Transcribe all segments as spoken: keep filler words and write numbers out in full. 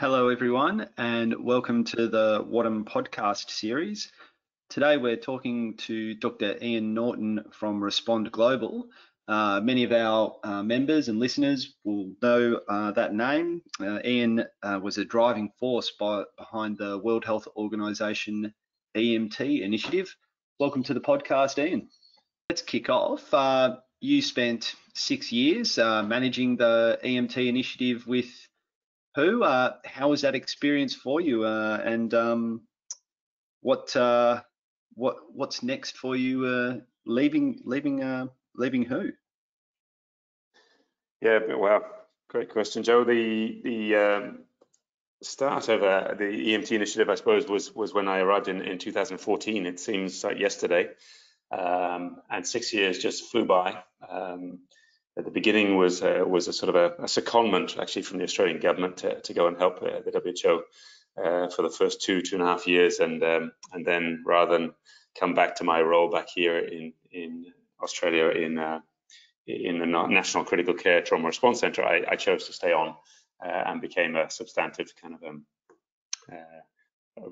Hello everyone and welcome to the W A D M podcast series. Today we're talking to Doctor Ian Norton from Respond Global. Uh, many of our uh, members and listeners will know uh, that name. Uh, Ian uh, was a driving force by, behind the World Health Organization E M T Initiative. Welcome to the podcast, Ian. Let's kick off. Uh, you spent six years uh, managing the E M T Initiative with Who? Uh, how was that experience for you? Uh, and um, what uh, what what's next for you? Uh, leaving leaving uh, leaving who? Yeah, wow, great question, Joe. The the um, start of uh, the E M T initiative, I suppose, was was when I arrived in in two thousand fourteen. It seems like yesterday, um, and six years just flew by. Um, At the beginning was uh, was a sort of a, a secondment actually from the Australian government to, to go and help uh, the W H O uh, for the first two two and a half years, and um, and then rather than come back to my role back here in in Australia in uh, in the National Critical Care Trauma Response Centre, I, I chose to stay on uh, and became a substantive kind of um, uh,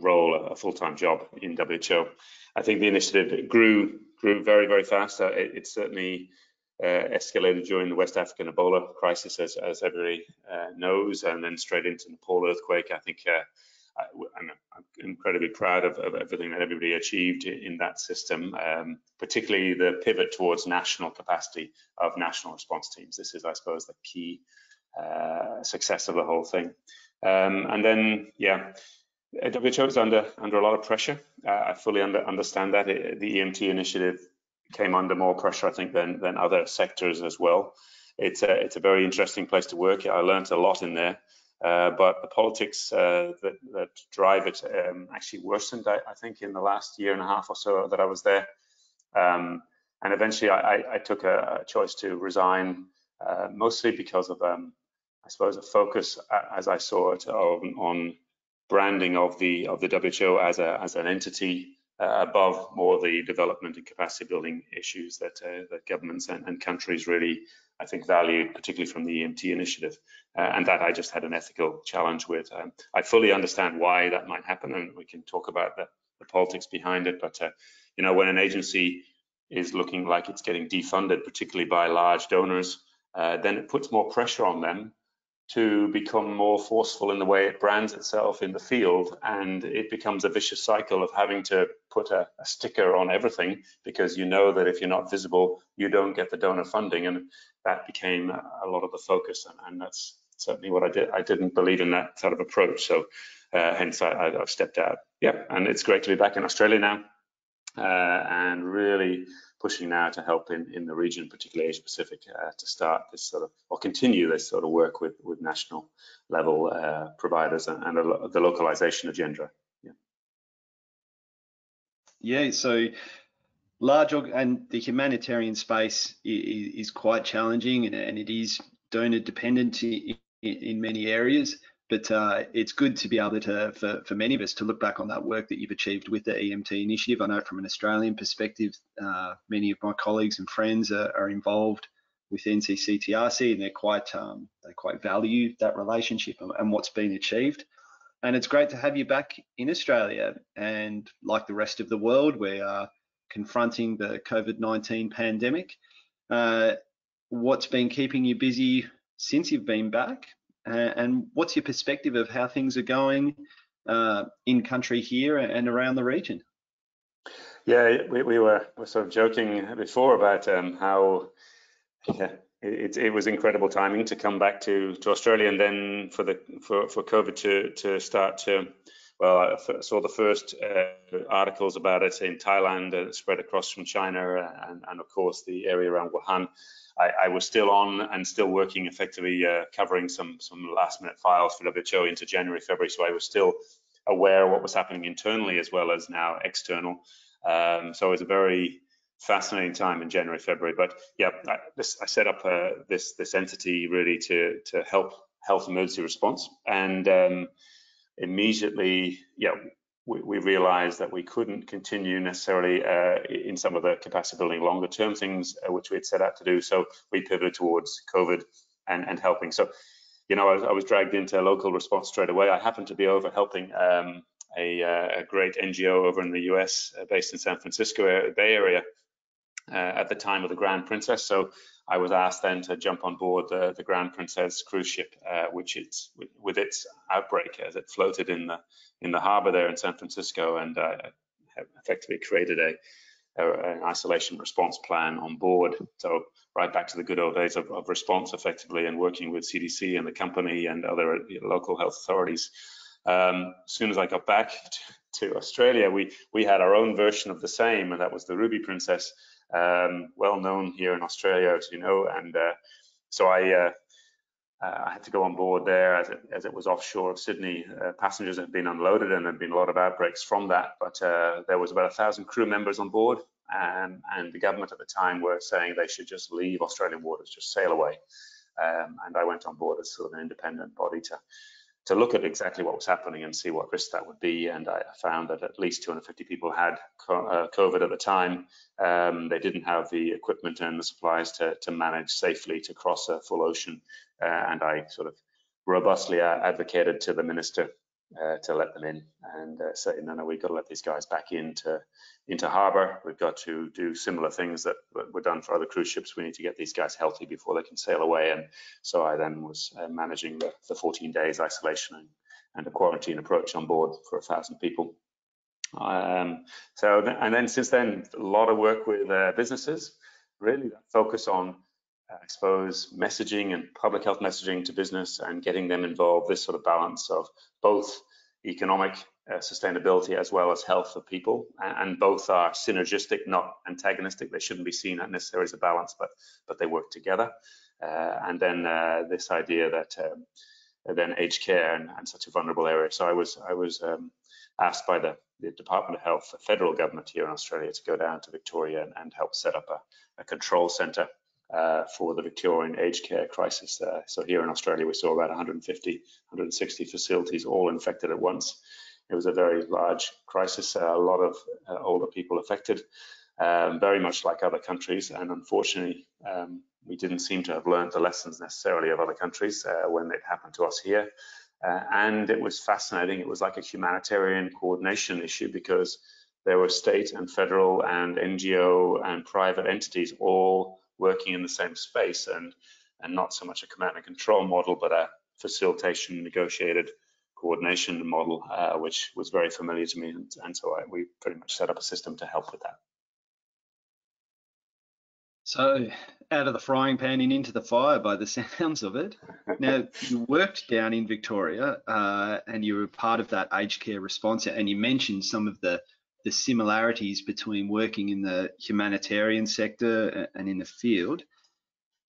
role, a full time job in W H O. I think the initiative grew grew very very fast. Uh, it, it certainly Uh, escalated during the West African Ebola crisis, as, as everybody uh, knows, and then straight into the Nepal earthquake. I think uh, I, I'm, I'm incredibly proud of, of everything that everybody achieved in that system, um, particularly the pivot towards national capacity of national response teams. This is, I suppose, the key uh, success of the whole thing. Um, and then, yeah, W H O is under under a lot of pressure. Uh, I fully under, understand that. It, the E M T initiative came under more pressure, I think, than than other sectors as well. It's a, it's a very interesting place to work. I learned a lot in there, uh, but the politics uh, that, that drive it um, actually worsened, I, I think, in the last year and a half or so that I was there. Um, and eventually I, I, I took a, a choice to resign, uh, mostly because of, um, I suppose, a focus, as I saw it, on, on branding of the of the W H O as a as an entity, Uh, above more the development and capacity building issues that uh, that governments and, and countries really, I think, value, particularly from the E M T initiative, uh, and that I just had an ethical challenge with. Um, I fully understand why that might happen, and we can talk about the, the politics behind it. But uh, you know, when an agency is looking like it's getting defunded, particularly by large donors, uh, then it puts more pressure on them to become more forceful in the way it brands itself in the field, and it becomes a vicious cycle of having to put a, a sticker on everything, because you know that if you're not visible, you don't get the donor funding, and that became a lot of the focus, and, and that's certainly what I did. I didn't believe in that sort of approach, so uh, hence I, I've stepped out. Yeah, and it's great to be back in Australia now, uh, and really pushing now to help in, in the region, particularly Asia Pacific, uh, to start this sort of, or continue this sort of work with, with national level uh, providers and, and a, the localization agenda. Yeah. Yeah, so large, and the humanitarian space is, is quite challenging, and, and it is donor dependent in, in many areas, but uh, it's good to be able to, for, for many of us, to look back on that work that you've achieved with the E M T initiative. I know from an Australian perspective, uh, many of my colleagues and friends are, are involved with N C C T R C, and they're quite, um, they quite value that relationship and, and what's been achieved. And it's great to have you back in Australia. And like the rest of the world, we are confronting the COVID nineteen pandemic. Uh, what's been keeping you busy since you've been back? Uh, and what's your perspective of how things are going uh, in country here and around the region? Yeah, we, we were sort of joking before about um, how yeah, it, it was incredible timing to come back to, to Australia, and then for the for, for COVID to, to start to, well, I saw the first uh, articles about it in Thailand, uh, spread across from China, and, and of course the area around Wuhan. I, I was still on and still working effectively, uh, covering some some last minute files for W H O into January, February. So I was still aware of what was happening internally as well as now external. Um, so it was a very fascinating time in January, February. But yeah, I, this, I set up uh, this this entity really to to help health emergency response, and um, immediately, yeah. We, we realized that we couldn't continue necessarily uh, in some of the capacity building longer term things uh, which we had set out to do. So we pivoted towards COVID and, and helping. So you know, I was, I was dragged into local response straight away. I happened to be over helping um, a, uh, a great N G O over in the U S uh, based in San Francisco Bay Area uh, at the time of the Grand Princess. So I was asked then to jump on board the, the Grand Princess cruise ship, uh, which it's with its outbreak as it floated in the in the harbor there in San Francisco, and uh, have effectively created a an isolation response plan on board. So right back to the good old days of, of response, effectively, and working with C D C and the company and other local health authorities. Um, as soon as I got back to Australia, we we had our own version of the same, and that was the Ruby Princess, um, well known here in Australia, as you know. And uh, so I uh, Uh, I had to go on board there as it, as it was offshore of Sydney. Uh, passengers had been unloaded and there had been a lot of outbreaks from that, but uh, there was about a thousand crew members on board, um, and the government at the time were saying they should just leave Australian waters, just sail away. Um, and I went on board as sort of an independent body to, to look at exactly what was happening and see what risk that would be. And I found that at least two hundred fifty people had co uh, COVID at the time. Um, they didn't have the equipment and the supplies to, to manage safely to cross a full ocean. Uh, and I sort of robustly advocated to the minister uh, to let them in and uh, say, no, no, we've got to let these guys back into into harbour. We've got to do similar things that were done for other cruise ships. We need to get these guys healthy before they can sail away. And so I then was uh, managing the, the fourteen days isolation and, and a quarantine approach on board for a thousand people. Um, so th and then since then, a lot of work with uh, businesses, really that focus on I suppose messaging and public health messaging to business and getting them involved, this sort of balance of both economic uh, sustainability as well as health of people, and both are synergistic, not antagonistic. They shouldn't be seen necessarily as a balance, but but they work together. Uh, and then uh, this idea that um, then aged care and, and such a vulnerable area. So I was I was um, asked by the, the Department of Health, the federal government here in Australia, to go down to Victoria and, and help set up a, a control centre Uh, for the Victorian aged care crisis there. So here in Australia, we saw about one hundred fifty, one hundred sixty facilities all infected at once. It was a very large crisis, uh, a lot of uh, older people affected, um, very much like other countries. And unfortunately, um, we didn't seem to have learned the lessons necessarily of other countries uh, when it happened to us here. Uh, and it was fascinating. It was like a humanitarian coordination issue because there were state and federal and N G O and private entities all working in the same space, and and not so much a command and control model, but a facilitation, negotiated, coordination model, uh, which was very familiar to me, and, and so I, we pretty much set up a system to help with that. So, out of the frying pan and into the fire, by the sounds of it. Now, you worked down in Victoria, uh, and you were part of that aged care response, and you mentioned some of the. the similarities between working in the humanitarian sector and in the field.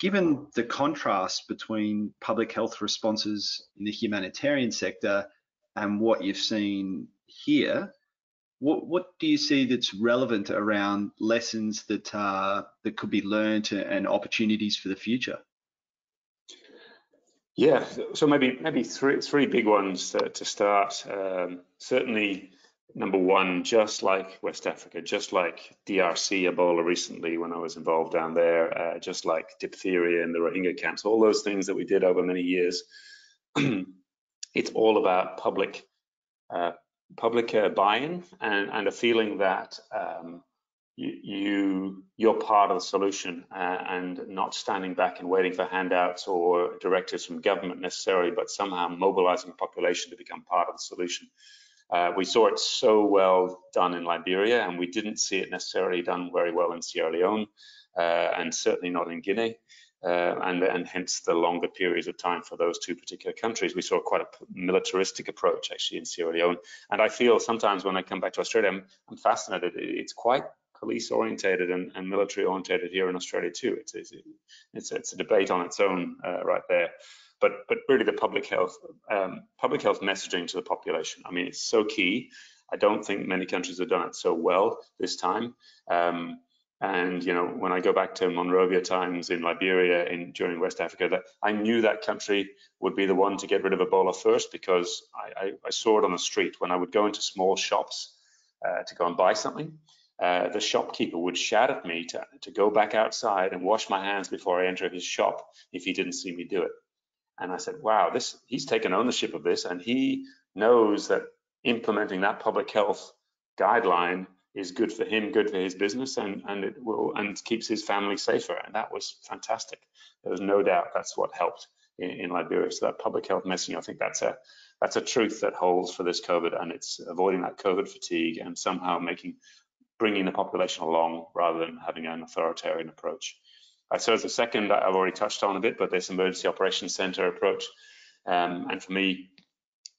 Given the contrast between public health responses in the humanitarian sector and what you've seen here, what, what do you see that's relevant around lessons that, uh, that could be learned and opportunities for the future? Yeah, so maybe, maybe three, three big ones to, to start. Um, certainly, number one, just like West Africa, just like D R C Ebola recently when I was involved down there, uh, just like diphtheria in the Rohingya camps, all those things that we did over many years, it's all about public uh, public uh, buy-in and, and a feeling that um, you, you, you're part of the solution uh, and not standing back and waiting for handouts or directives from government necessarily, but somehow mobilizing the population to become part of the solution. Uh, we saw it so well done in Liberia, and we didn't see it necessarily done very well in Sierra Leone, uh, and certainly not in Guinea, uh, and, and hence the longer periods of time for those two particular countries. We saw quite a militaristic approach actually in Sierra Leone. And I feel sometimes when I come back to Australia, I'm, I'm fascinated. It's quite police orientated and, and military orientated here in Australia too. It's, it's, it's, it's a debate on its own uh, right there. But, but really the public health um, public health messaging to the population, I mean, it's so key. I don't think many countries have done it so well this time. Um, and, you know, when I go back to Monrovia times in Liberia in, during West Africa, that I knew that country would be the one to get rid of Ebola first because I, I, I saw it on the street. When I would go into small shops uh, to go and buy something, uh, the shopkeeper would shout at me to, to go back outside and wash my hands before I enter his shop if he didn't see me do it. And I said, wow, this he's taken ownership of this, and he knows that implementing that public health guideline is good for him, good for his business, and and it will and keeps his family safer. And that was fantastic. There was no doubt that's what helped in, in Liberia. So that public health messaging, I think that's a that's a truth that holds for this COVID, and it's avoiding that COVID fatigue and somehow making bringing the population along rather than having an authoritarian approach. I suppose the second I've already touched on a bit, but this emergency operations center approach, um, and for me,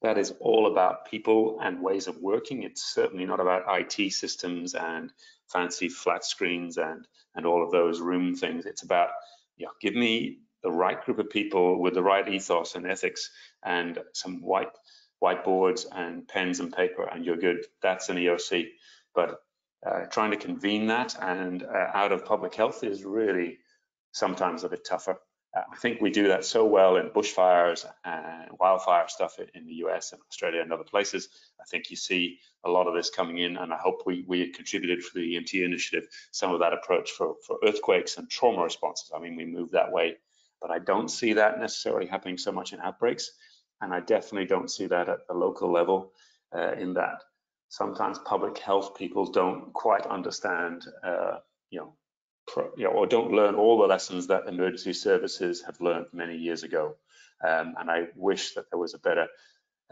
that is all about people and ways of working. It's certainly not about I T systems and fancy flat screens and, and all of those room things. It's about, you know, give me the right group of people with the right ethos and ethics and some white whiteboards and pens and paper, and you're good. That's an E O C. But uh, trying to convene that and uh, out of public health is really sometimes a bit tougher. I think we do that so well in bushfires and wildfire stuff in the U S and Australia and other places. I think you see a lot of this coming in, and I hope we, we contributed for the E M T initiative some of that approach for, for earthquakes and trauma responses. I mean, we move that way, but I don't see that necessarily happening so much in outbreaks, and I definitely don't see that at the local level uh, in that sometimes public health people don't quite understand, uh, you know, You know, or don't learn all the lessons that emergency services have learned many years ago. Um, and I wish that there was a better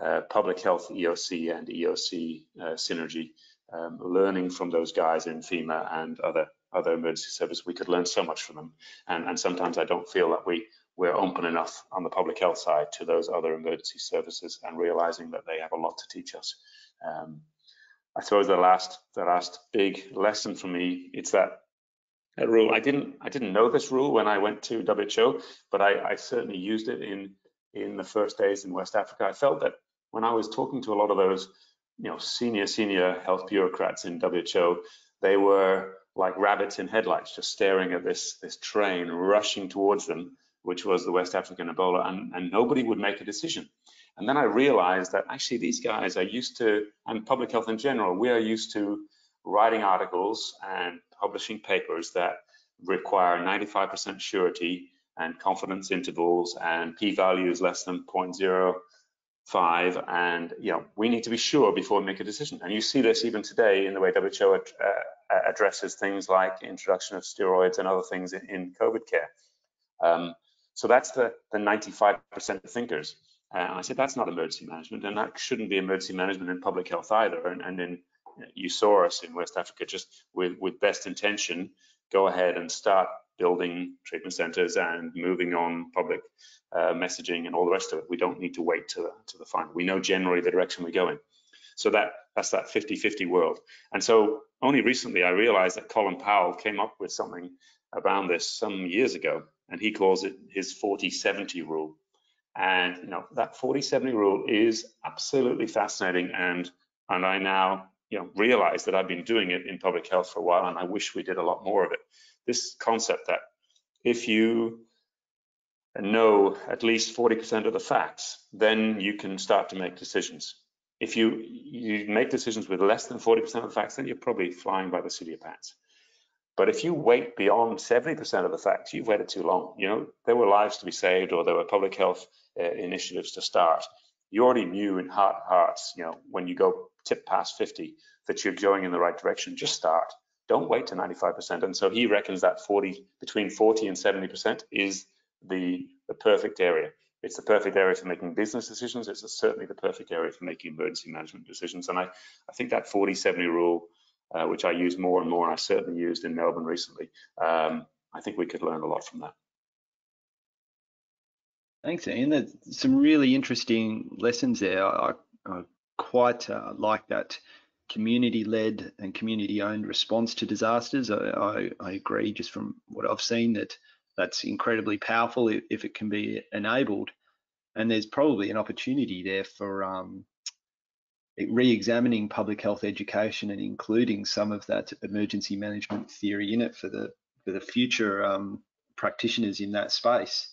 uh, public health E O C and E O C uh, synergy, um, learning from those guys in FEMA and other other emergency services. We could learn so much from them. And, and sometimes I don't feel that we, we're open enough on the public health side to those other emergency services and realizing that they have a lot to teach us. Um, I suppose the last, the last big lesson for me, it's that A rule. I didn't. I didn't know this rule when I went to W H O, but I, I certainly used it in in the first days in West Africa. I felt that when I was talking to a lot of those, you know, senior senior health bureaucrats in W H O, they were like rabbits in headlights, just staring at this this train rushing towards them, which was the West African Ebola, and and nobody would make a decision. And then I realized that actually these guys are used to, and public health in general, we are used to writing articles and publishing papers that require ninety-five percent surety and confidence intervals and p-values less than zero point zero five, and you know we need to be sure before we make a decision. And you see this even today in the way W H O ad uh, addresses things like introduction of steroids and other things in, in COVID care. Um, so that's the the ninety-five percent thinkers. Uh, and I said that's not emergency management, and that shouldn't be emergency management in public health either. And, and in you saw us in West Africa just with, with best intention, go ahead and start building treatment centers and moving on public uh, messaging and all the rest of it. We don't need to wait to the, to the final. We know generally the direction we go in. So that, that's that fifty fifty world. And so only recently I realized that Colin Powell came up with something around this some years ago, and he calls it his forty seventy rule. And you know that forty seventy rule is absolutely fascinating, and and I now you know, realize that I've been doing it in public health for a while, and I wish we did a lot more of it. This concept that if you know at least forty percent of the facts, then you can start to make decisions. If you, you make decisions with less than forty percent of the facts, then you're probably flying by the seat of your pants. But if you wait beyond seventy percent of the facts, you've waited too long. You know, there were lives to be saved, or there were public health uh, initiatives to start. You already knew in heart hearts, you know, when you go tip past fifty, that you're going in the right direction. Just start. Don't wait to ninety-five percent. And so he reckons that forty, between forty and seventy percent is the, the perfect area. It's the perfect area for making business decisions. It's certainly the perfect area for making emergency management decisions. And I, I think that forty seventy rule, uh, which I use more and more, and I certainly used in Melbourne recently, um, I think we could learn a lot from that. Thanks, Ian. There's some really interesting lessons there. I, I quite uh, like that community-led and community-owned response to disasters. I, I, I agree, just from what I've seen, that that's incredibly powerful if, if it can be enabled. And there's probably an opportunity there for um, re-examining public health education and including some of that emergency management theory in it for the, for the future um, practitioners in that space.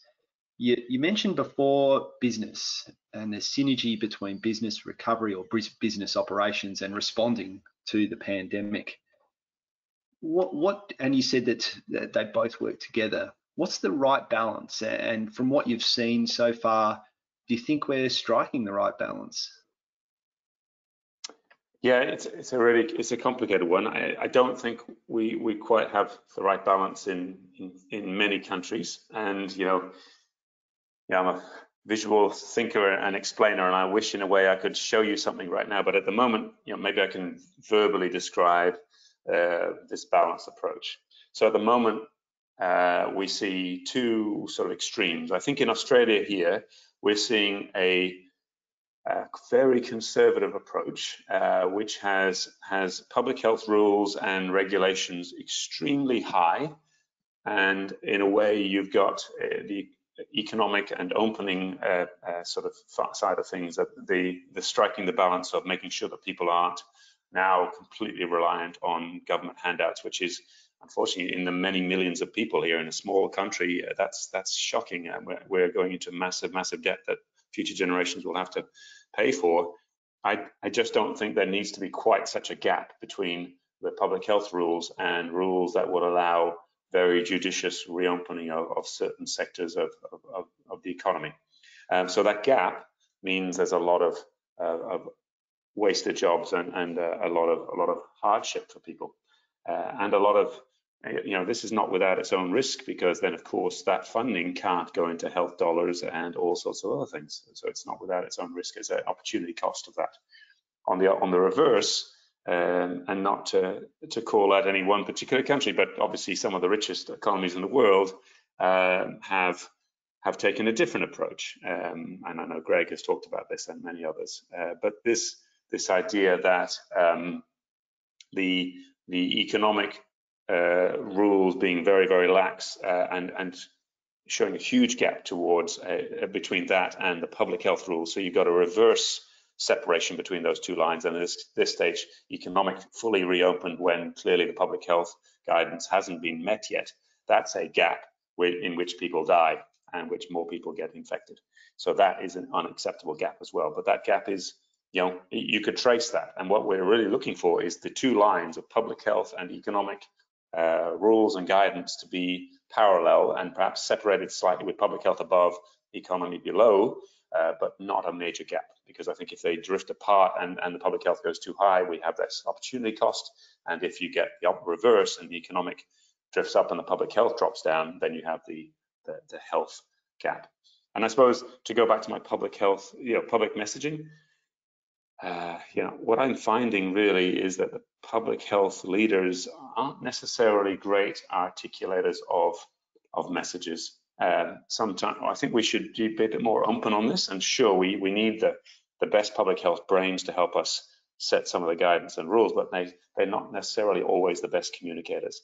You, you mentioned before business and the synergy between business recovery or business operations and responding to the pandemic. What, what, and you said that, that they both work together. what's the right balance? And from what you've seen so far, do you think we're striking the right balance? Yeah, it's it's a really it's a complicated one. I, I don't think we we quite have the right balance in, in in many countries. And you know, yeah, I'm a visual thinker and explainer, and I wish in a way I could show you something right now. But at the moment, you know, maybe I can verbally describe uh, this balanced approach. So at the moment, uh, we see two sort of extremes. I think in Australia here, we're seeing a A very conservative approach, uh, which has has public health rules and regulations extremely high, and in a way you've got uh, the economic and opening uh, uh, sort of side of things, that the the striking the balance of making sure that people aren't now completely reliant on government handouts, which is unfortunately in the many millions of people here in a small country. Uh, that's that's shocking, and we're, we're going into massive massive debt that future generations will have to pay for. I, I just don't think there needs to be quite such a gap between the public health rules and rules that will allow very judicious reopening of, of certain sectors of, of, of the economy. Um, so that gap means there's a lot of, uh, of wasted jobs and, and uh, a lot of a lot of hardship for people, uh, and a lot of you know, this is not without its own risk, because then, of course, that funding can't go into health dollars and all sorts of other things. So it's not without its own risk. It's an opportunity cost of that. On the on the reverse, um, and not to to call out any one particular country, but obviously some of the richest economies in the world um, have have taken a different approach. Um, and I know Greg has talked about this and many others. Uh, but this this idea that um, the the economic Uh, rules being very, very lax uh, and and showing a huge gap towards uh, between that and the public health rules. So you've got a reverse separation between those two lines. And at this, this stage, economic fully reopened when clearly the public health guidance hasn't been met yet. That's a gap where, in which people die and which more people get infected. So that is an unacceptable gap as well. But that gap is, you know, you could trace that. And what we're really looking for is the two lines of public health and economic Uh, rules and guidance to be parallel and perhaps separated slightly, with public health above, economy below, uh, but not a major gap. Because I think if they drift apart and, and the public health goes too high, we have this opportunity cost. And if you get the reverse and the economic drifts up and the public health drops down, then you have the, the, the health gap. And I suppose to go back to my public health, you know, public messaging, Uh, you know, what I'm finding really is that the public health leaders aren't necessarily great articulators of of messages. Um, sometimes I think we should be a bit more open on this, and sure, we we need the the best public health brains to help us set some of the guidance and rules, but they they're not necessarily always the best communicators.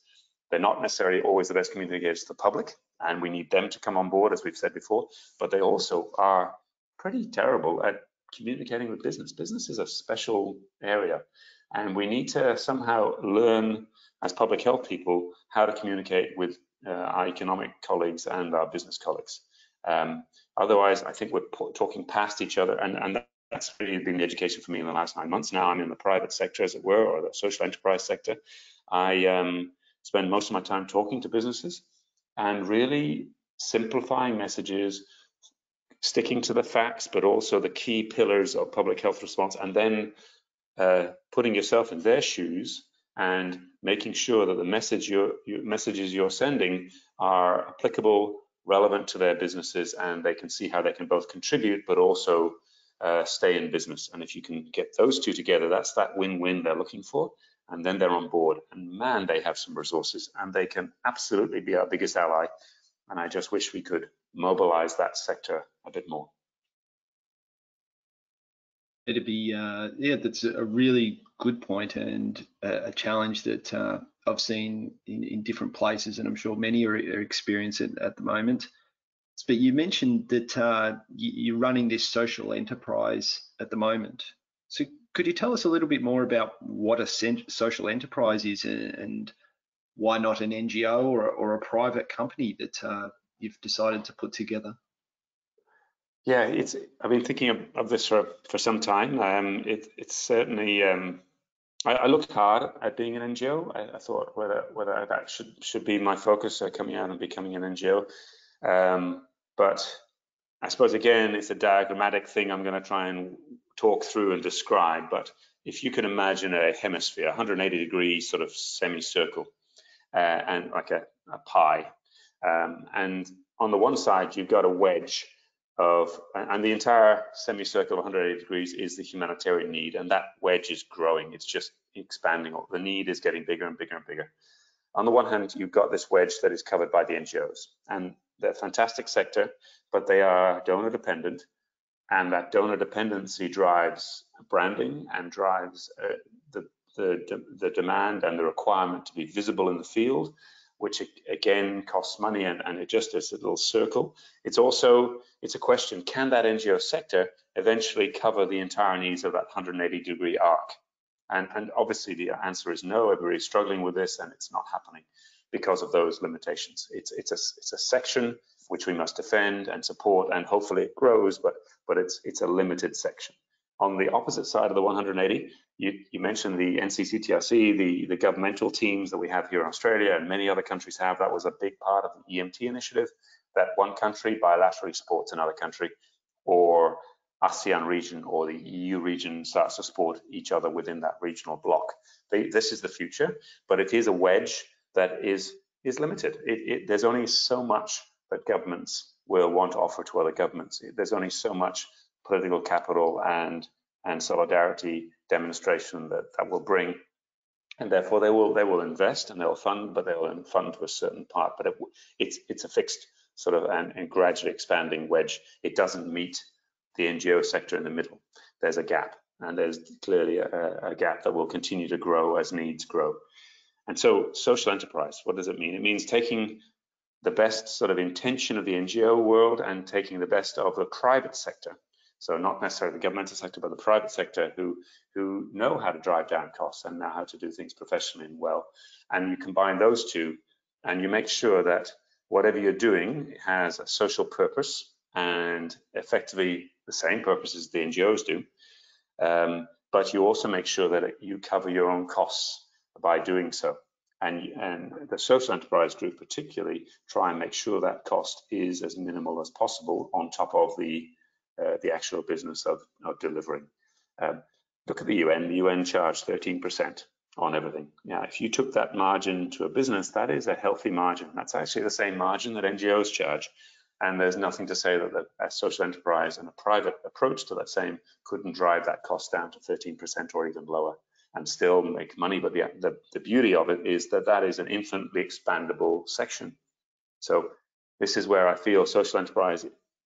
They're not necessarily always the best communicators to the public, and we need them to come on board, as we've said before. But they also are pretty terrible at communicating with business. Business is a special area, and we need to somehow learn as public health people how to communicate with uh, our economic colleagues and our business colleagues. Um, otherwise, I think we're talking past each other, and, and that's really been the education for me in the last nine months. Now I'm in the private sector, as it were, or the social enterprise sector. I um, spend most of my time talking to businesses and really simplifying messages, sticking to the facts, but also the key pillars of public health response, and then uh, putting yourself in their shoes and making sure that the message you're, your messages you're sending are applicable, relevant to their businesses, and they can see how they can both contribute, but also uh, stay in business. And if you can get those two together, that's that win-win they're looking for, and then they're on board. And man, they have some resources, and they can absolutely be our biggest ally. And I just wish we could mobilize that sector a bit more. It'd be uh, yeah, that's a really good point, and a, a challenge that uh, I've seen in, in different places, and I'm sure many are, are experiencing it at the moment. But you mentioned that uh, you're running this social enterprise at the moment. So could you tell us a little bit more about what a social enterprise is, and why not an N G O or, or a private company that uh, you've decided to put together? Yeah, it's. I've been thinking of, of this for for some time. Um, it, it's certainly um, I, I looked hard at being an N G O. I, I thought whether whether that should should be my focus, uh, coming out and becoming an N G O. Um, but I suppose again, it's a diagrammatic thing I'm going to try and talk through and describe. But if you can imagine a hemisphere, one hundred eighty degree sort of semicircle, uh, and like a, a pie, um, and on the one side you've got a wedge of, and the entire semicircle of one hundred eighty degrees is the humanitarian need, and that wedge is growing. It's just expanding. The need is getting bigger and bigger and bigger. On the one hand, you've got this wedge that is covered by the N G Os, and they're a fantastic sector, but they are donor dependent, and that donor dependency drives branding and drives uh, the, the, the demand and the requirement to be visible in the field, which again costs money, and, and it just is a little circle. It's also, it's a question, can that N G O sector eventually cover the entire needs of that one hundred eighty degree arc? And, and obviously the answer is no. Everybody's struggling with this, and it's not happening because of those limitations. It's, it's, a, it's a section which we must defend and support, and hopefully it grows, but, but it's, it's a limited section. On the opposite side of the one hundred eighty, you, you mentioned the N C C T R C, the, the governmental teams that we have here in Australia and many other countries have. That was a big part of the E M T initiative, that one country bilaterally supports another country, or ASEAN region or the E U region starts to support each other within that regional bloc. They, this is the future, but it is a wedge that is, is limited. It, it, there's only so much that governments will want to offer to other governments. There's only so much political capital and and solidarity demonstration that that will bring, and therefore they will they will invest and they'll fund, but they'll fund to a certain part. But it, it's it's a fixed sort of and, and gradually expanding wedge. It doesn't meet the N G O sector in the middle. There's a gap, and there's clearly a, a gap that will continue to grow as needs grow. And so, social enterprise, what does it mean? It means taking the best sort of intention of the N G O world and taking the best of the private sector. So not necessarily the governmental sector, but the private sector, who who know how to drive down costs and know how to do things professionally and well. And you combine those two, and you make sure that whatever you're doing has a social purpose, and effectively the same purpose as the N G Os do. Um, but you also make sure that you cover your own costs by doing so. And, and the social enterprise group particularly try and make sure that cost is as minimal as possible on top of the uh, the actual business of, of delivering. Um, look at the U N. The U N charged thirteen percent on everything. Now, if you took that margin to a business, that is a healthy margin. That's actually the same margin that N G Os charge. And there's nothing to say that a social enterprise and a private approach to that same couldn't drive that cost down to thirteen percent or even lower and still make money. But the, the, the beauty of it is that that is an infinitely expandable section. So this is where I feel social enterprise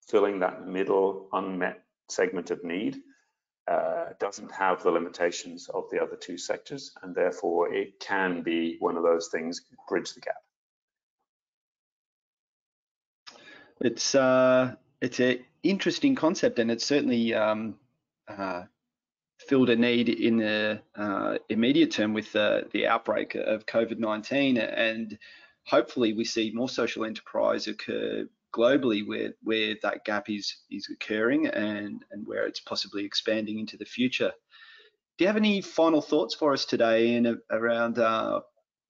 filling that middle unmet segment of need uh, doesn't have the limitations of the other two sectors, and therefore it can be one of those things, bridge the gap. It's uh, it's an interesting concept, and it's certainly um, uh, filled a need in the uh, immediate term with uh, the outbreak of COVID nineteen, and hopefully we see more social enterprise occur globally where where that gap is is occurring and and where it's possibly expanding into the future. Do you have any final thoughts for us today in around uh,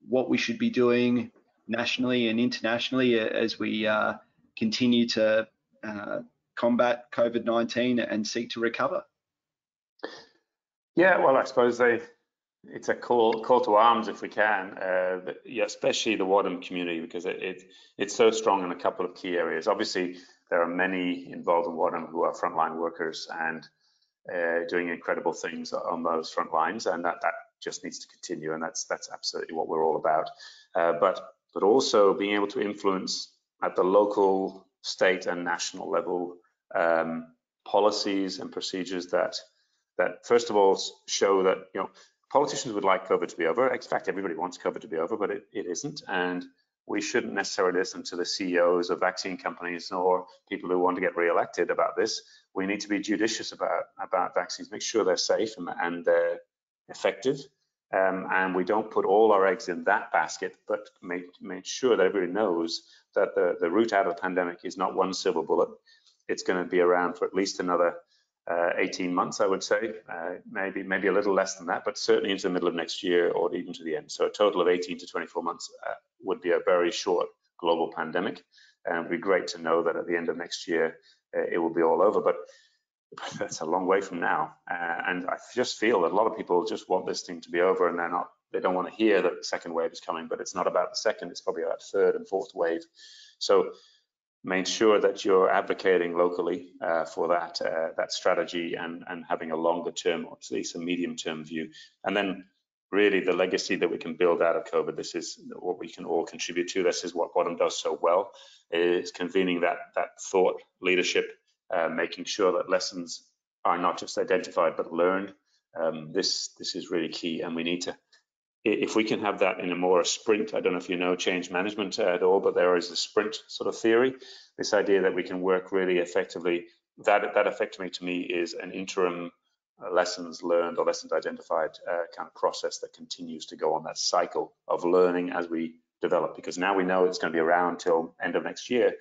what we should be doing nationally and internationally as we uh, continue to uh, combat COVID nineteen and seek to recover? Yeah, well, I suppose they, it's a call call to arms if we can, uh, but yeah, especially the W A D M community, because it, it it's so strong in a couple of key areas. Obviously, there are many involved in W A D M who are frontline workers and uh, doing incredible things on those front lines, and that that just needs to continue, and that's that's absolutely what we're all about. Uh, but but also being able to influence at the local, state, and national level um, policies and procedures that. That first of all show that, you know, politicians would like COVID to be over. In fact, everybody wants COVID to be over, but it, it isn't. And we shouldn't necessarily listen to the C E Os of vaccine companies or people who want to get re-elected about this. We need to be judicious about, about vaccines, make sure they're safe and, and they're effective. Um, and we don't put all our eggs in that basket, but make, make sure that everybody knows that the, the route out of the pandemic is not one silver bullet. It's going to be around for at least another uh, eighteen months, I would say, uh, maybe maybe a little less than that, but certainly into the middle of next year or even to the end. So a total of eighteen to twenty-four months uh, would be a very short global pandemic. And it would be great to know that at the end of next year, uh, it will be all over. But that's a long way from now. Uh, and I just feel that a lot of people just want this thing to be over, and they're not, they don't want to hear that the second wave is coming, but it's not about the second, it's probably about third and fourth wave. So make sure that you're advocating locally uh, for that uh, that strategy and, and having a longer term, or at least a medium term view. And then really the legacy that we can build out of COVID, this is what we can all contribute to. This is what W A D M does so well, is convening that, that thought leadership, Uh, making sure that lessons are not just identified but learned. Um, this this is really key, and we need to, if we can have that in a more a sprint, I don't know if you know change management at all, but there is a sprint sort of theory, this idea that we can work really effectively. That, that effectively to me is an interim lessons learned or lessons identified uh, kind of process that continues to go on, that cycle of learning as we develop, because now we know it's going to be around till end of next year.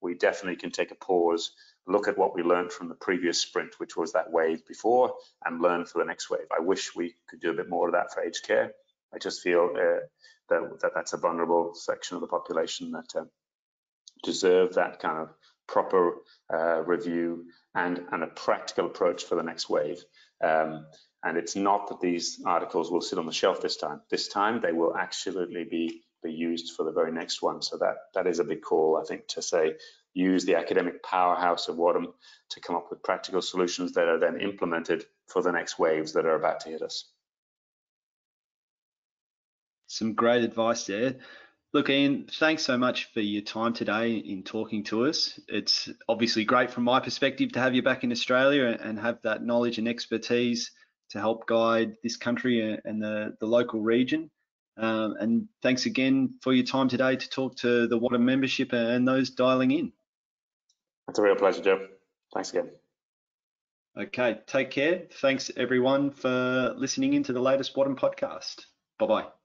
We definitely can take a pause, look at what we learned from the previous sprint, which was that wave before, and learn for the next wave. I wish we could do a bit more of that for aged care. I just feel uh, that, that that's a vulnerable section of the population that uh, deserve that kind of proper uh, review and, and a practical approach for the next wave. Um, and it's not that these articles will sit on the shelf this time. This time they will absolutely be, be used for the very next one. So that, that is a big call, I think, to say, use the academic powerhouse of W A D M to come up with practical solutions that are then implemented for the next waves that are about to hit us. Some great advice there. Look, Ian, thanks so much for your time today in talking to us. It's obviously great from my perspective to have you back in Australia and have that knowledge and expertise to help guide this country and the, the local region. Um, and thanks again for your time today to talk to the W A D M membership and those dialing in. It's a real pleasure, Joe. Thanks again. Okay, take care. Thanks everyone for listening into the latest W A D M podcast. Bye-bye.